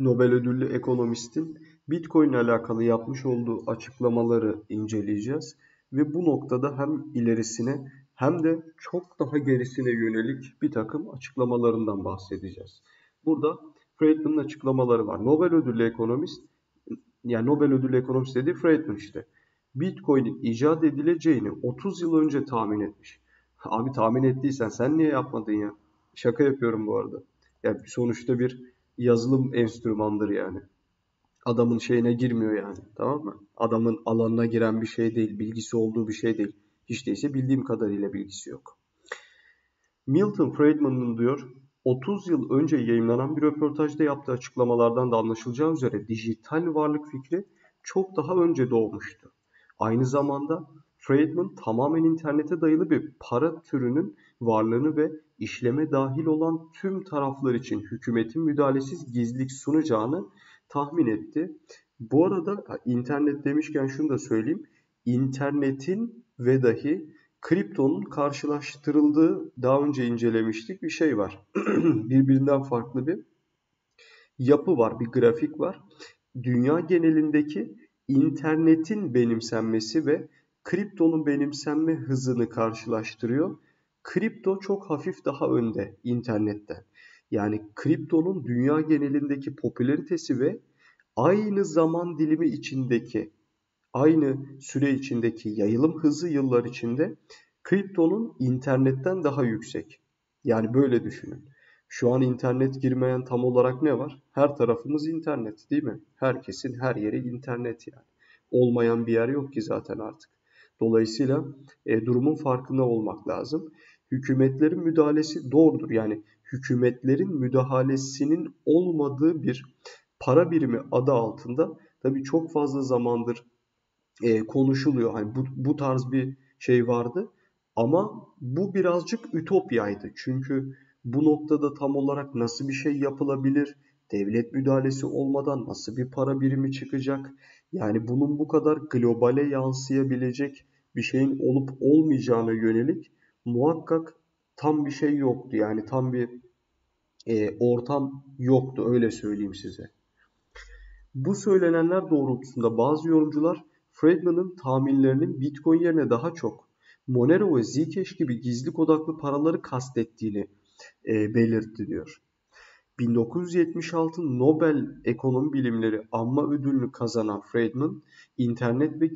Nobel ödüllü ekonomistin Bitcoin ile alakalı yapmış olduğu açıklamaları inceleyeceğiz. Ve bu noktada hem ilerisine hem de çok daha gerisine yönelik bir takım açıklamalarından bahsedeceğiz. Burada Friedman'ın açıklamaları var. Nobel ödüllü ekonomist, yani Nobel ödüllü ekonomist dediği Friedman işte. Bitcoin'in icat edileceğini 30 yıl önce tahmin etmiş. Abi tahmin ettiysen sen niye yapmadın ya? Şaka yapıyorum bu arada. Yani sonuçta bir yazılım enstrümandır yani. Adamın şeyine girmiyor yani. Tamam mı? Adamın alanına giren bir şey değil. Bilgisi olduğu bir şey değil. Hiç değilse bildiğim kadarıyla bilgisi yok. Milton Friedman'ın diyor 30 yıl önce yayımlanan bir röportajda yaptığı açıklamalardan da anlaşılacağı üzere dijital varlık fikri çok daha önce doğmuştu. Aynı zamanda Friedman tamamen internete dayalı bir para türünün varlığını ve işleme dahil olan tüm taraflar için hükümetin müdahalesiz gizlilik sunacağını tahmin etti. Bu arada internet demişken şunu da söyleyeyim. İnternetin ve dahi kriptonun karşılaştırıldığı daha önce incelemiştik bir şey var. Birbirinden farklı bir yapı var, bir grafik var. Dünya genelindeki internetin benimsenmesi ve kriptonun benimsenme hızını karşılaştırıyor. Kripto çok hafif daha önde internetten. Yani kriptonun dünya genelindeki popülaritesi ve aynı zaman dilimi içindeki, aynı süre içindeki yayılım hızı yıllar içinde kriptonun internetten daha yüksek. Yani böyle düşünün. Şu an internet girmeyen tam olarak ne var? Her tarafımız internet değil mi? Herkesin her yeri internet yani. Olmayan bir yer yok ki zaten artık. Dolayısıyla durumun farkında olmak lazım. Hükümetlerin müdahalesi doğrudur. Yani hükümetlerin müdahalesinin olmadığı bir para birimi adı altında tabii çok fazla zamandır konuşuluyor. Hani bu tarz bir şey vardı ama bu birazcık ütopyaydı. Çünkü bu noktada tam olarak nasıl bir şey yapılabilir? Devlet müdahalesi olmadan nasıl bir para birimi çıkacak? Yani bunun bu kadar globale yansıyabilecek bir şeyin olup olmayacağına yönelik muhakkak tam bir şey yoktu. Yani tam bir ortam yoktu, öyle söyleyeyim size. Bu söylenenler doğrultusunda bazı yorumcular Friedman'ın tahminlerinin Bitcoin yerine daha çok Monero ve Zcash gibi gizlilik odaklı paraları kastettiğini belirtti diyor. 1976 Nobel Ekonomi Bilimleri Anma Ödülünü kazanan Friedman, internet ve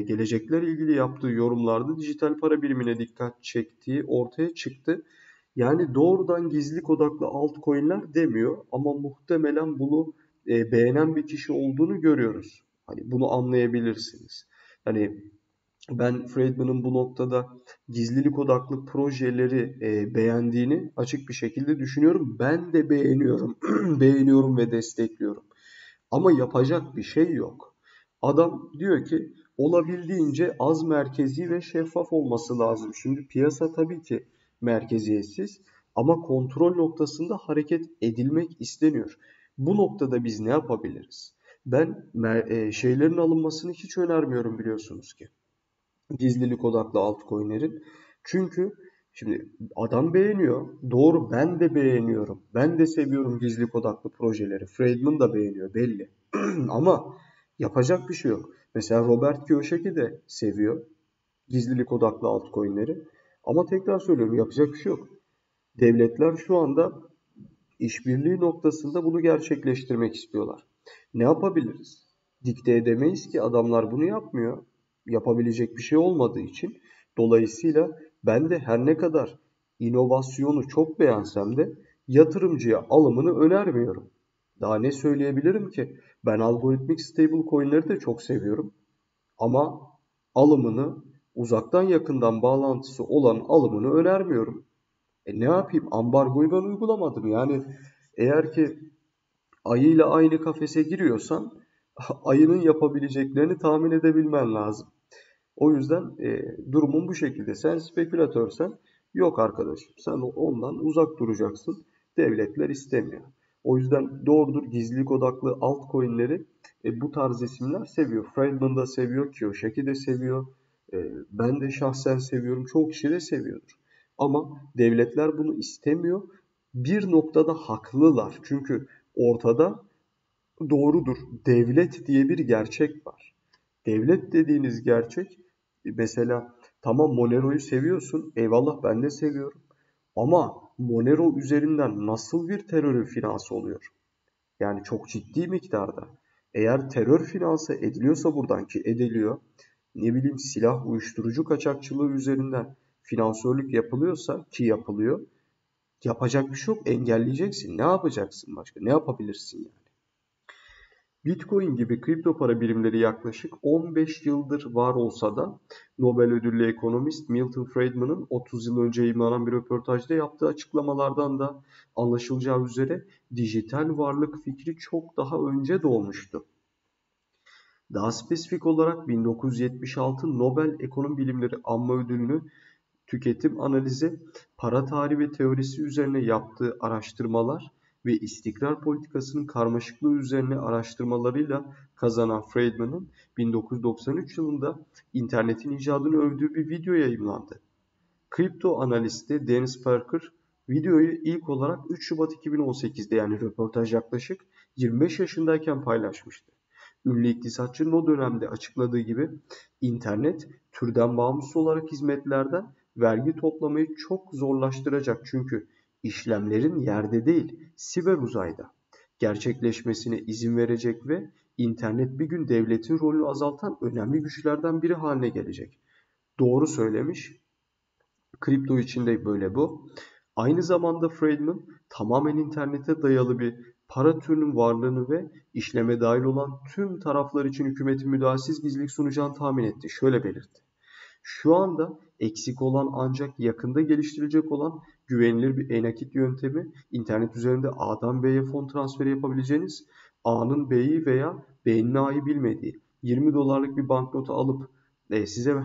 gelecekler ilgili yaptığı yorumlarda dijital para birimine dikkat çektiği ortaya çıktı. Yani doğrudan gizlilik odaklı altcoin'ler demiyor ama muhtemelen bunu beğenen bir kişi olduğunu görüyoruz. Hani bunu anlayabilirsiniz. Hani ben Friedman'ın bu noktada gizlilik odaklı projeleri beğendiğini açık bir şekilde düşünüyorum. Ben de beğeniyorum. Beğeniyorum ve destekliyorum. Ama yapacak bir şey yok. Adam diyor ki olabildiğince az merkezi ve şeffaf olması lazım. Şimdi piyasa tabii ki merkeziyetsiz ama kontrol noktasında hareket edilmek isteniyor. Bu noktada biz ne yapabiliriz? Ben şeylerin alınmasını hiç önermiyorum biliyorsunuz ki. Gizlilik odaklı altcoin'lerin. Çünkü şimdi adam beğeniyor. Doğru, ben de beğeniyorum. Ben de seviyorum gizlilik odaklı projeleri. Friedman da beğeniyor belli. Ama yapacak bir şey yok. Mesela Robert Kiyosaki de seviyor gizlilik odaklı altcoin'leri. Ama tekrar söylüyorum, yapacak bir şey yok. Devletler şu anda işbirliği noktasında bunu gerçekleştirmek istiyorlar. Ne yapabiliriz? Dikte edemeyiz ki, adamlar bunu yapmıyor. Yapabilecek bir şey olmadığı için. Dolayısıyla ben de her ne kadar inovasyonu çok beğensem de yatırımcıya alımını önermiyorum. Daha ne söyleyebilirim ki? Ben algoritmik stablecoin'leri de çok seviyorum. Ama alımını, uzaktan yakından bağlantısı olan alımını önermiyorum. Ne yapayım? Ambargoyu ben uygulamadım. Yani eğer ki ayıyla aynı kafese giriyorsan ayının yapabileceklerini tahmin edebilmen lazım. O yüzden durumun bu şekilde. Sen spekülatörsen yok arkadaşım. Sen ondan uzak duracaksın. Devletler istemiyor. O yüzden doğrudur, gizlilik odaklı altcoin'leri bu tarz isimler seviyor. Friedman da seviyor. Kiyosaki de seviyor. Ben de şahsen seviyorum. Çok kişi de seviyordur. Ama devletler bunu istemiyor. bir noktada haklılar. Çünkü ortada doğrudur. Devlet diye bir gerçek var. Devlet dediğiniz gerçek mesela tamam Monero'yu seviyorsun. Eyvallah ben de seviyorum. Ama Monero üzerinden nasıl bir terörün finansı oluyor? Yani çok ciddi miktarda. Eğer terör finanse ediliyorsa buradan ki ediliyor. Ne bileyim silah uyuşturucu kaçakçılığı üzerinden finansörlük yapılıyorsa ki yapılıyor. Yapacak bir şey yok. Engelleyeceksin. Ne yapacaksın başka? Ne yapabilirsin yani? Bitcoin gibi kripto para birimleri yaklaşık 15 yıldır var olsa da Nobel ödüllü ekonomist Milton Friedman'ın 30 yıl önce yayımlanan bir röportajda yaptığı açıklamalardan da anlaşılacağı üzere dijital varlık fikri çok daha önce doğmuştu. Daha spesifik olarak 1976 Nobel Ekonomi Bilimleri Anma Ödülünü tüketim analizi, para tarihi ve teorisi üzerine yaptığı araştırmalar ve istikrar politikasının karmaşıklığı üzerine araştırmalarıyla kazanan Friedman'ın 1993 yılında internetin icadını övdüğü bir video yayımlandı. Kripto analisti Dennis Parker videoyu ilk olarak 3 Şubat 2018'de yani röportaj yaklaşık 25 yaşındayken paylaşmıştı. Ünlü iktisatçının o dönemde açıkladığı gibi internet türden bağımsız olarak hizmetlerden vergi toplamayı çok zorlaştıracak çünkü işlemlerin yerde değil siber uzayda gerçekleşmesine izin verecek ve internet bir gün devletin rolünü azaltan önemli güçlerden biri haline gelecek. Doğru söylemiş. Kripto içinde böyle bu. Aynı zamanda Friedman tamamen internete dayalı bir para türünün varlığını ve işleme dahil olan tüm taraflar için hükümetin müdahalesiz gizlilik sunacağını tahmin etti. Şöyle belirtti. Şu anda eksik olan ancak yakında geliştirilecek olan güvenilir bir e-nakit yöntemi, internet üzerinde A'dan B'ye fon transferi yapabileceğiniz, A'nın B'yi veya B'nin A'yı bilmediği $20'lık bir banknotu alıp size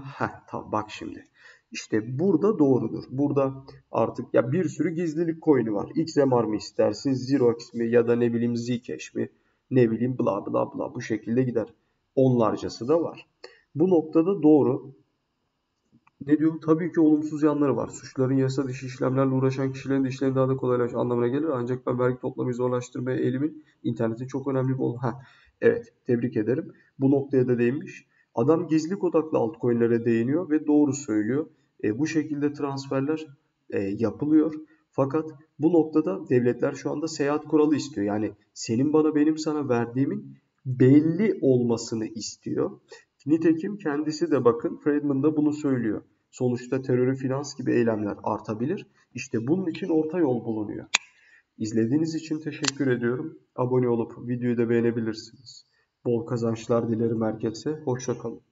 bak şimdi. İşte burada doğrudur. Burada artık ya bir sürü gizlilik coin'i var. XMR mi istersin, Xerox mi ya da ne bileyim Zcash mi, ne bileyim bla bla bla bu şekilde gider. Onlarcası da var. Bu noktada doğru. Ne diyorum? Tabii ki olumsuz yanları var. Suçların yasa dışı işlemlerle uğraşan kişilerin de işlerini daha da kolaylaş anlamına gelir. Ancak ben vergi toplamayı zorlaştırmaya eğilimin internetin çok önemli bir evet, tebrik ederim. Bu noktaya da değinmiş. Adam gizlilik odaklı altcoin'lere değiniyor ve doğru söylüyor. Bu şekilde transferler yapılıyor. Fakat bu noktada devletler şu anda seyahat kuralı istiyor. Yani senin bana benim sana verdiğimin belli olmasını istiyor. Nitekim kendisi de bakın Friedman da bunu söylüyor. Sonuçta terörü finans gibi eylemler artabilir. İşte bunun için orta yol bulunuyor. İzlediğiniz için teşekkür ediyorum. Abone olup videoyu da beğenebilirsiniz. Bol kazançlar dilerim herkese. Hoşça kalın.